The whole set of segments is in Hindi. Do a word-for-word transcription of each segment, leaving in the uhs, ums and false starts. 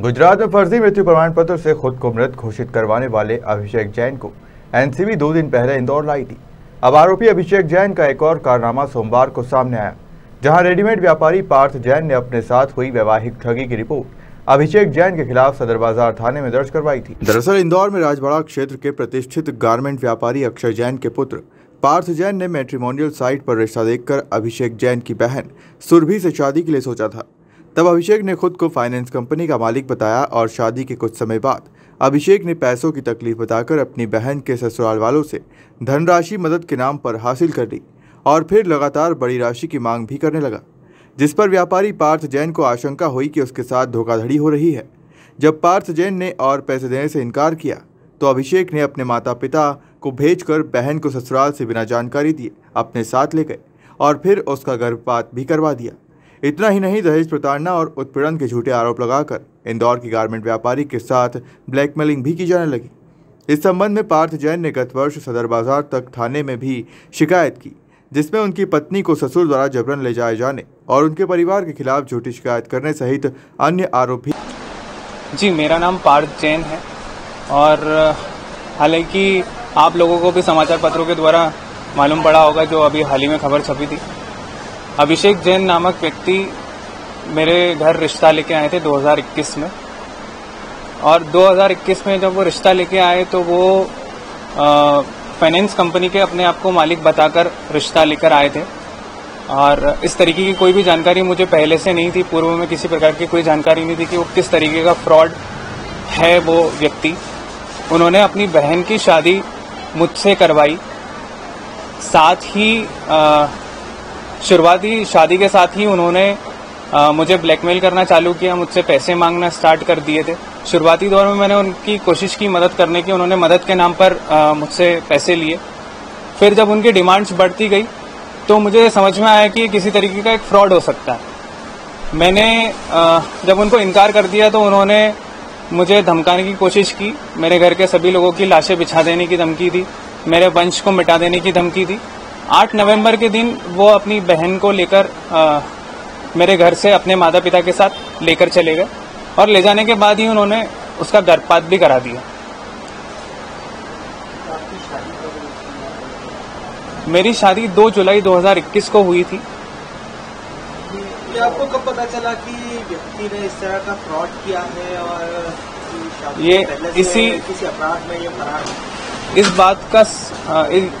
गुजरात में फर्जी मृत्यु प्रमाण पत्र से खुद को मृत घोषित करवाने वाले अभिषेक जैन को एनसीबी दो दिन पहले इंदौर लाई थी। अब आरोपी अभिषेक जैन का एक और कारनामा सोमवार को सामने आया, जहां रेडीमेड व्यापारी पार्थ जैन ने अपने साथ हुई वैवाहिक ठगी की रिपोर्ट अभिषेक जैन के खिलाफ सदर बाजार थाने में दर्ज करवाई थी। दरअसल इंदौर में राजबड़ा क्षेत्र के प्रतिष्ठित गारमेंट व्यापारी अक्षय जैन के पुत्र पार्थ जैन ने मैट्रिमोनियल साइट पर रिश्ता देखकर अभिषेक जैन की बहन सुरभि से शादी के लिए सोचा था। तब अभिषेक ने खुद को फाइनेंस कंपनी का मालिक बताया और शादी के कुछ समय बाद अभिषेक ने पैसों की तकलीफ बताकर अपनी बहन के ससुराल वालों से धनराशि मदद के नाम पर हासिल कर ली और फिर लगातार बड़ी राशि की मांग भी करने लगा, जिस पर व्यापारी पार्थ जैन को आशंका हुई कि उसके साथ धोखाधड़ी हो रही है। जब पार्थ जैन ने और पैसे देने से इनकार किया तो अभिषेक ने अपने माता पिता को भेजकर बहन को ससुराल से बिना जानकारी दिए अपने साथ ले गए और फिर उसका गर्भपात भी करवा दिया। इतना ही नहीं, दहेज प्रताड़ना और उत्पीड़न के झूठे आरोप लगाकर इंदौर की गारमेंट व्यापारी के साथ ब्लैकमेलिंग भी की जाने लगी। इस संबंध में पार्थ जैन ने गत वर्ष सदर बाजार तक थाने में भी शिकायत की, जिसमें उनकी पत्नी को ससुर द्वारा जबरन ले जाए जाने और उनके परिवार के खिलाफ झूठी शिकायत करने सहित अन्य आरोप भी। जी, मेरा नाम पार्थ जैन है और हालांकि आप लोगों को भी समाचार पत्रों के द्वारा मालूम पड़ा होगा, जो अभी हाल ही में खबर छपी थी, अभिषेक जैन नामक व्यक्ति मेरे घर रिश्ता लेके आए थे दो हज़ार इक्कीस में। और दो हज़ार इक्कीस में जब वो रिश्ता लेके आए तो वो फाइनेंस कंपनी के अपने आप को मालिक बताकर रिश्ता लेकर आए थे और इस तरीके की कोई भी जानकारी मुझे पहले से नहीं थी। पूर्व में किसी प्रकार की कोई जानकारी नहीं थी कि वो किस तरीके का फ्रॉड है। वो व्यक्ति उन्होंने अपनी बहन की शादी मुझसे करवाई, साथ ही आ, शुरुआती शादी के साथ ही उन्होंने आ, मुझे ब्लैकमेल करना चालू किया, मुझसे पैसे मांगना स्टार्ट कर दिए थे। शुरुआती दौर में मैंने उनकी कोशिश की मदद करने की, उन्होंने मदद के नाम पर मुझसे पैसे लिए। फिर जब उनकी डिमांड्स बढ़ती गई तो मुझे समझ में आया कि ये किसी तरीके का एक फ्रॉड हो सकता है। मैंने आ, जब उनको इनकार कर दिया तो उन्होंने मुझे धमकाने की कोशिश की। मेरे घर के सभी लोगों की लाशें बिछा देने की धमकी दी, मेरे वंश को मिटा देने की धमकी दी। आठ नवंबर के दिन वो अपनी बहन को लेकर मेरे घर से अपने माता पिता के साथ लेकर चले गए और ले जाने के बाद ही उन्होंने उसका गर्भपात भी करा दिया। मेरी शादी दो जुलाई दो हज़ार इक्कीस को हुई थी। ये आपको कब पता चला कि व्यक्ति ने इस तरह का फ्रॉड किया है और ये इसी किसी अपराध में ये फरार है? इस बात का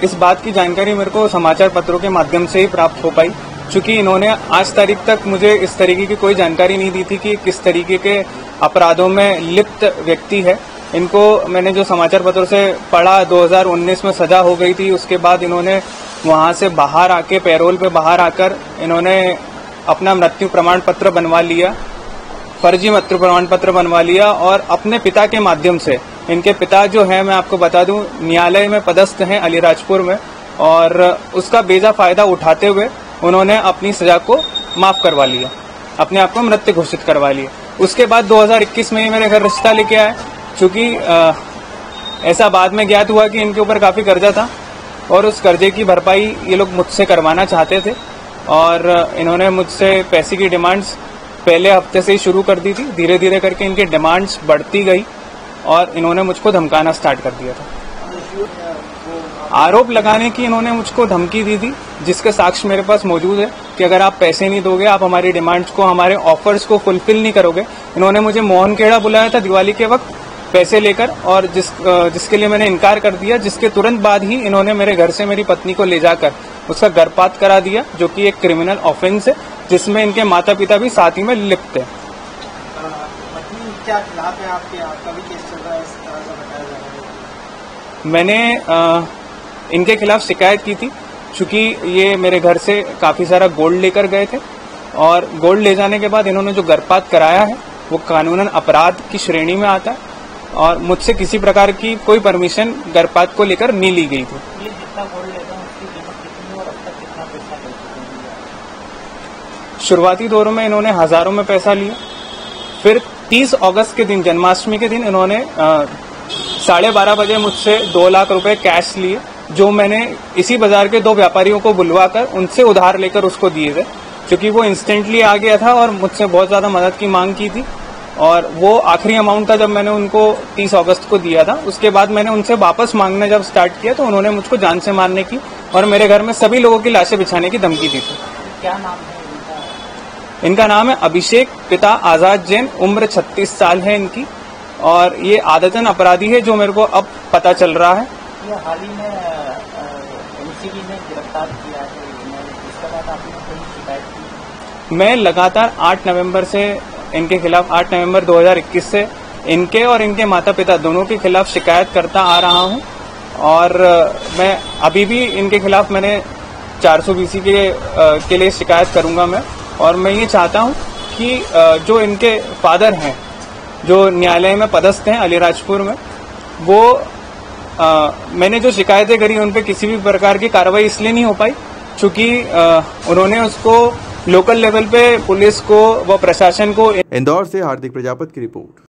इस बात की जानकारी मेरे को समाचार पत्रों के माध्यम से ही प्राप्त हो पाई, क्योंकि इन्होंने आज तारीख तक मुझे इस तरीके की कोई जानकारी नहीं दी थी कि किस तरीके के अपराधों में लिप्त व्यक्ति है। इनको मैंने जो समाचार पत्रों से पढ़ा, दो हज़ार उन्नीस में सजा हो गई थी, उसके बाद इन्होंने वहां से बाहर आके पैरोल पे बाहर आकर इन्होंने अपना मृत्यु प्रमाण पत्र बनवा लिया, फर्जी मृत्यु प्रमाण पत्र बनवा लिया और अपने पिता के माध्यम से, इनके पिता जो है मैं आपको बता दूं न्यायालय में पदस्थ हैं अलीराजपुर में, और उसका बेजा फायदा उठाते हुए उन्होंने अपनी सजा को माफ करवा लिया, अपने आप को मृत्यु घोषित करवा लिया। उसके बाद दो हज़ार इक्कीस में ही मेरे घर रिश्ता लेके आए, क्योंकि ऐसा बाद में ज्ञात हुआ कि इनके ऊपर काफ़ी कर्जा था और उस कर्जे की भरपाई ये लोग मुझसे करवाना चाहते थे और इन्होंने मुझसे पैसे की डिमांड्स पहले हफ्ते से ही शुरू कर दी थी। धीरे धीरे करके इनकी डिमांड्स बढ़ती गई और इन्होंने मुझको धमकाना स्टार्ट कर दिया था। आरोप लगाने की इन्होंने मुझको धमकी दी थी, जिसके साक्ष्य मेरे पास मौजूद है कि अगर आप पैसे नहीं दोगे, आप हमारी डिमांड्स को, हमारे ऑफर्स को फुलफिल नहीं करोगे। इन्होंने मुझे मोहन खेड़ा बुलाया था दिवाली के वक्त पैसे लेकर, और जिस जिसके लिए मैंने इनकार कर दिया, जिसके तुरंत बाद ही इन्होंने मेरे घर से मेरी पत्नी को ले जाकर उसका गर्भपात करा दिया, जो कि एक क्रिमिनल ऑफेंस है जिसमें इनके माता पिता भी साथ ही में लिप्त हैं। क्या खिलाफ है आपके, आपका भी केस चल रहा है, इस तरह का बताया जा रहा है? मैंने आ, इनके खिलाफ शिकायत की थी, चूँकि ये मेरे घर से काफ़ी सारा गोल्ड लेकर गए थे और गोल्ड ले जाने के बाद इन्होंने जो गर्भपात कराया है वो कानूनन अपराध की श्रेणी में आता है और मुझसे किसी प्रकार की कोई परमिशन गर्भपात को लेकर नहीं ली गई थी। शुरुआती दौर में इन्होंने हज़ारों में पैसा लिया, फिर तीस अगस्त के दिन, जन्माष्टमी के दिन, इन्होंने साढ़े बारह बजे मुझसे दो लाख रुपए कैश लिए, जो मैंने इसी बाजार के दो व्यापारियों को बुलवाकर उनसे उधार लेकर उसको दिए थे, क्योंकि वो इंस्टेंटली आ गया था और मुझसे बहुत ज़्यादा मदद की मांग की थी। और वो आखिरी अमाउंट था जब मैंने उनको तीस अगस्त को दिया था। उसके बाद मैंने उनसे वापस मांगना जब स्टार्ट किया तो उन्होंने मुझको जान से मारने की और मेरे घर में सभी लोगों की लाशें बिछाने की धमकी दी थी। क्या नाम है इनका? इनका नाम है अभिषेक, पिता आजाद जैन, उम्र छत्तीस साल है इनकी, और ये आदतन अपराधी है जो मेरे को अब पता चल रहा है। ये हाल ही में एनसीबी ने गिरफ्तार किया है, मैं लगातार आठ नवंबर से इनके खिलाफ आठ नवंबर दो हज़ार इक्कीस से इनके और इनके माता पिता दोनों के खिलाफ शिकायत करता आ रहा हूं, और मैं अभी भी इनके खिलाफ मैंने चार सौ बीसी के के लिए शिकायत करूंगा मैं। और मैं ये चाहता हूं कि जो इनके फादर हैं जो न्यायालय में पदस्थ हैं अलीराजपुर में, वो आ, मैंने जो शिकायतें करी उन पे किसी भी प्रकार की कार्रवाई इसलिए नहीं हो पाई चूँकि उन्होंने उसको लोकल लेवल पे पुलिस को व प्रशासन को। इंदौर से हार्दिक प्रजापति की रिपोर्ट।